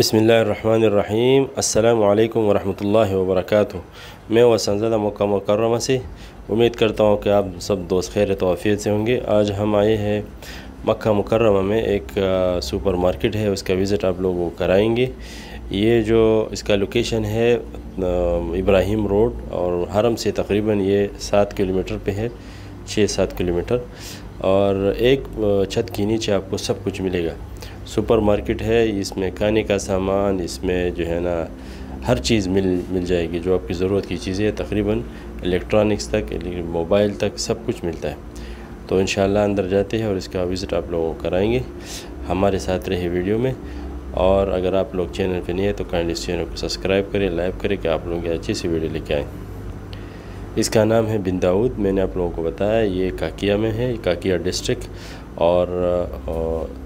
बिस्मिल्लाहिर्रहमानिर्रहीम। अस्सलामु अलैकुम वरहमतुल्लाहि वबरकातुहू। मैं वसंज़दा मक्का मुकर्रमा से। उम्मीद करता हूँ कि आप सब दोस्त खैरियत और आफियत से होंगे। आज हम आए हैं मक्का मुकर्रमा में, एक सुपर मार्केट है, उसका विज़िट आप लोगों को कराएँगे। ये जो इसका लोकेशन है इब्राहिम रोड, और हरम से तकरीबन ये 7 किलोमीटर पे है, 6-7 किलोमीटर। और एक छत के नीचे आपको सब कुछ मिलेगा। सुपर मार्केट है, इसमें खाने का सामान, इसमें जो है ना हर चीज़ मिल जाएगी, जो आपकी ज़रूरत की चीज़ें तकरीबन इलेक्ट्रॉनिक्स तक, मोबाइल तक सब कुछ मिलता है। तो इंशाल्लाह अंदर जाते हैं और इसका विज़िट आप लोगों को कराएंगे। हमारे साथ रहे वीडियो में। और अगर आप लोग चैनल पे नहीं है तो काइंडली इस चैनल को सब्सक्राइब करें, लाइक करें कि आप लोग अच्छी सी वीडियो लेके आएँ। इसका नाम है बिन दाऊद, मैंने आप लोगों को बताया। ये काकिया में है, काकिया डिस्ट्रिक्ट, और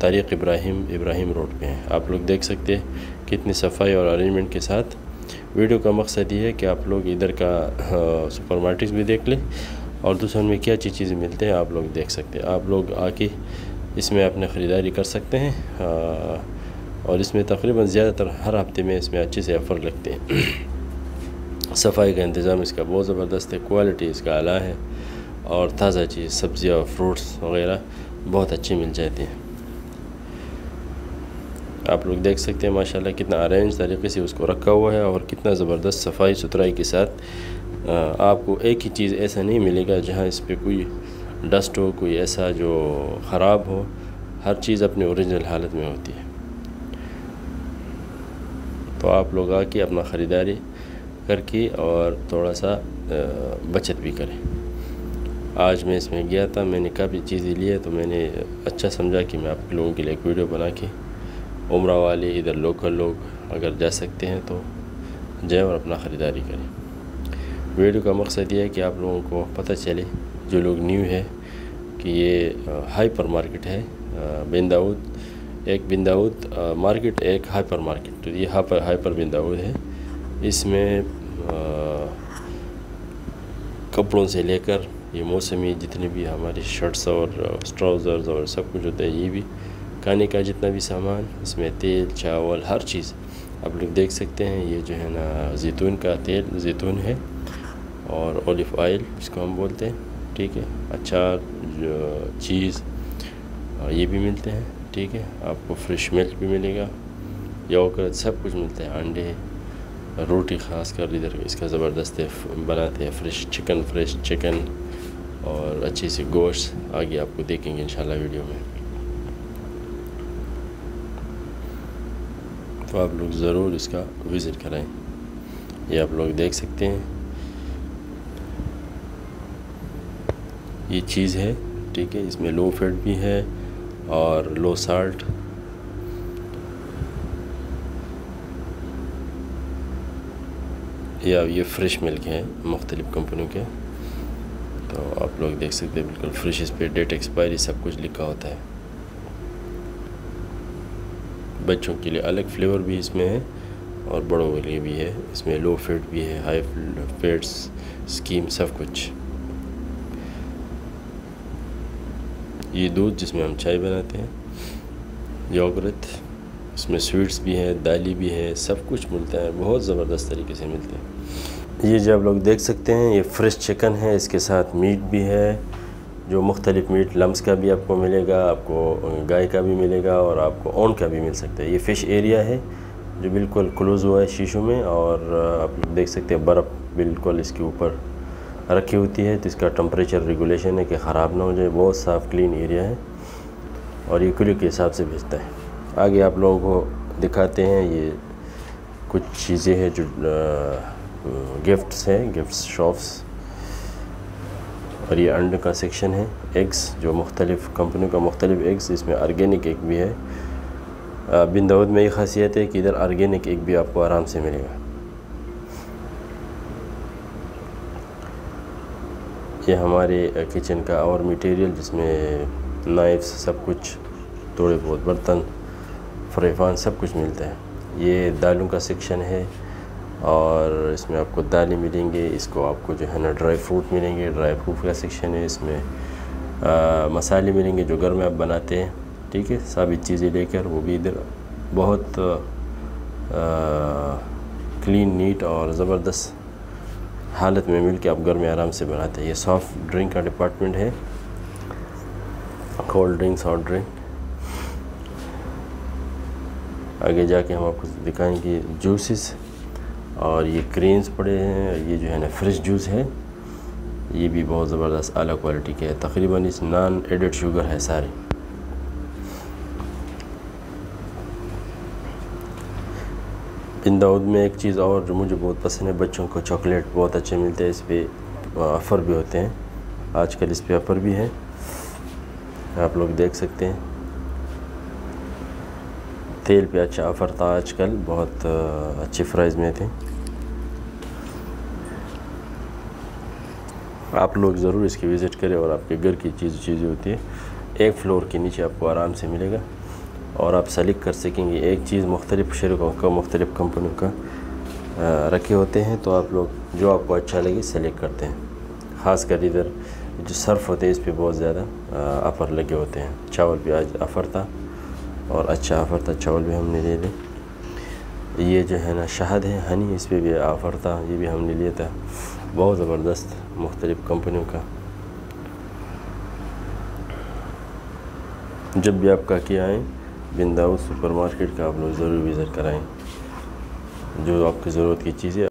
तारीख़ इब्राहिम रोड पे है। आप लोग देख सकते हैं कितनी सफाई और अरेंजमेंट के साथ। वीडियो का मकसद ये है कि आप लोग इधर का सुपरमार्केट्स भी देख लें और दूसरों में क्या अच्छी चीज़ें मिलते हैं आप लोग देख सकते हैं। आप लोग आके इसमें अपने ख़रीदारी कर सकते हैं। और इसमें तकरीबन ज़्यादातर हर हफ्ते में इसमें अच्छे से ऑफ़र लगते हैं। सफाई का इंतज़ाम इसका बहुत ज़बरदस्त है, क्वालिटी इसका आला है, और ताज़ा चीज़ सब्ज़ियाँ और फ्रूट्स वग़ैरह बहुत अच्छी मिल जाती हैं। आप लोग देख सकते हैं माशाल्लाह कितना अरेंज तरीके से उसको रखा हुआ है, और कितना ज़बरदस्त सफाई सुथराई के साथ। आपको एक ही चीज़ ऐसा नहीं मिलेगा जहाँ इस पर कोई डस्ट हो, कोई ऐसा जो ख़राब हो। हर चीज़ अपनी ओरिजिनल हालत में होती है। तो आप लोग आके अपना ख़रीदारी करके और थोड़ा सा बचत भी करें। आज मैं इसमें गया था, मैंने काफ़ी चीज़ें ली है, तो मैंने अच्छा समझा कि मैं आप लोगों के लिए एक वीडियो बना के उम्रा वाले इधर लोकल लोग अगर जा सकते हैं तो जाएं और अपना ख़रीदारी करें। वीडियो का मकसद ये है कि आप लोगों को पता चले, जो लोग न्यू है, कि ये हाइपर मार्केट है। बिन दाऊद मार्केट एक हाइपर मार्केट, तो ये हाइपर बिन दाऊद है। इसमें कपड़ों से लेकर ये मौसमी जितने भी हमारे शर्ट्स और ट्राउज़र्स और सब कुछ होता है, ये भी खाने का जितना भी सामान, इसमें तेल चावल हर चीज़ आप लोग देख सकते हैं। ये जो है ना जैतून का तेल, जैतून है, और ऑलिव ऑयल इसको हम बोलते हैं, ठीक है। अचार, चीज़, ये भी मिलते हैं, ठीक है। आपको फ्रेश मिल्क भी मिलेगा, योगर्ट सब कुछ मिलता है। अंडे, रोटी ख़ास कर इधर इसका ज़बरदस्त बनाते हैं, फ्रेश चिकन और अच्छे से गोश्त। आगे आपको देखेंगे इंशाल्लाह वीडियो में। तो आप लोग ज़रूर इसका विज़िट कराएं। ये आप लोग देख सकते हैं, ये चीज़ है, ठीक है। इसमें लो फैट भी है और लो साल्ट। या ये फ्रेश मिल्क है मुख्तलिफ़ कंपनियों के, तो आप लोग देख सकते हैं बिल्कुल फ्रेश। इस पर डेट एक्सपायरी सब कुछ लिखा होता है। बच्चों के लिए अलग फ्लेवर भी इसमें है और बड़ों के लिए भी है। इसमें लो फैट भी है, हाई फैट्स स्कीम सब कुछ। ये दूध जिसमें हम चाय बनाते हैं, योगर्ट, इसमें स्वीट्स भी है, दाली भी है, सब कुछ मिलता है। बहुत ज़बरदस्त तरीके से मिलते हैं। ये जो आप लोग देख सकते हैं ये फ्रेश चिकन है, इसके साथ मीट भी है, जो मुख्तलिफ़ मीट, लम्स का भी आपको मिलेगा, आपको गाय का भी मिलेगा, और आपको ऑन का भी मिल सकता है। ये फ़िश एरिया है जो बिल्कुल क्लोज़ हुआ है शीशों में, और आप लोग देख सकते हैं बर्फ़ बिल्कुल इसके ऊपर रखी होती है, तो इसका टेम्परेचर रेगुलेशन है कि ख़राब ना हो जाए। बहुत साफ़ क्लीन एरिया है, और ये किलो के हिसाब से भेजता है। आगे आप लोगों को दिखाते हैं ये कुछ चीज़ें हैं जो गिफ्ट्स हैं, गिफ्ट्स शॉप्स। और ये अंडे का सेक्शन है, एग्स, जो मुख्तलिफ़ कंपनियों का मुख्तलिफ़ एग्स, इसमें आर्गेनिक एग भी है। बिन दाऊद में ये खासियत है कि इधर आर्गेनिक एग भी आपको आराम से मिलेगा। ये हमारे किचन का और मटेरियल, जिसमें नाइफ्स सब कुछ, थोड़े बहुत बर्तन, फ्राईफान सब कुछ मिलता है। ये दालों का सेक्शन है, और इसमें आपको दालें मिलेंगे, इसको आपको जो है ना ड्राई फ्रूट मिलेंगे, ड्राई फ्रूट का सेक्शन है। इसमें मसाले मिलेंगे जो घर में आप बनाते हैं, ठीक है, साबित चीज़ें लेकर, वो भी इधर बहुत क्लीन नीट और ज़बरदस्त हालत में मिल के आप घर में आराम से बनाते हैं। ये सॉफ्ट ड्रिंक का डिपार्टमेंट है, कोल्ड ड्रिंक्स, हॉट ड्रिंक। आगे जाके हम आपको दिखाएंगे जूसेस, और ये क्रेन्स पड़े हैं। ये जो है ना फ्रेश जूस है, ये भी बहुत ज़बरदस्त आला क्वालिटी के है, तकरीबन इस नॉन एडेड शुगर है सारे। इन दाऊद में एक चीज़ और जो मुझे बहुत पसंद है, बच्चों को चॉकलेट बहुत अच्छे मिलते हैं, इस पर ऑफ़र भी होते हैं, आजकल इस पर ऑफ़र भी है, आप लोग देख सकते हैं। तेल पे अच्छा ऑफ़र था आजकल, बहुत अच्छे प्राइस में थे। आप लोग ज़रूर इसकी विज़िट करें और आपके घर की चीज़ें होती है, एक फ्लोर के नीचे आपको आराम से मिलेगा और आप सेलेक्ट कर सकेंगे एक चीज़। मुख्तलिफ़ शरकों का, मुख्तलिफ़ कंपनियों का रखे होते हैं, तो आप लोग जो आपको अच्छा लगे सेलेक्ट करते हैं। ख़ास कर इधर जो सर्फ़ होते हैं इस पर बहुत ज़्यादा ऑफ़र लगे होते हैं। चावल पे आज ऑफ़र था और अच्छा ऑफ़र था, चावल भी हमने ले लिया। ये जो है ना शहद है, हनी, इस पर भी ऑफ़र था, ये भी हमने लिया था। बहुत ज़बरदस्त मुख्तलिफ़ कंपनियों का। जब भी आप काकिया आएँ, बिन दाऊद सुपर मार्केट का आप लोग ज़रूर विज़िट कराएँ, जो आपकी ज़रूरत की चीज़ें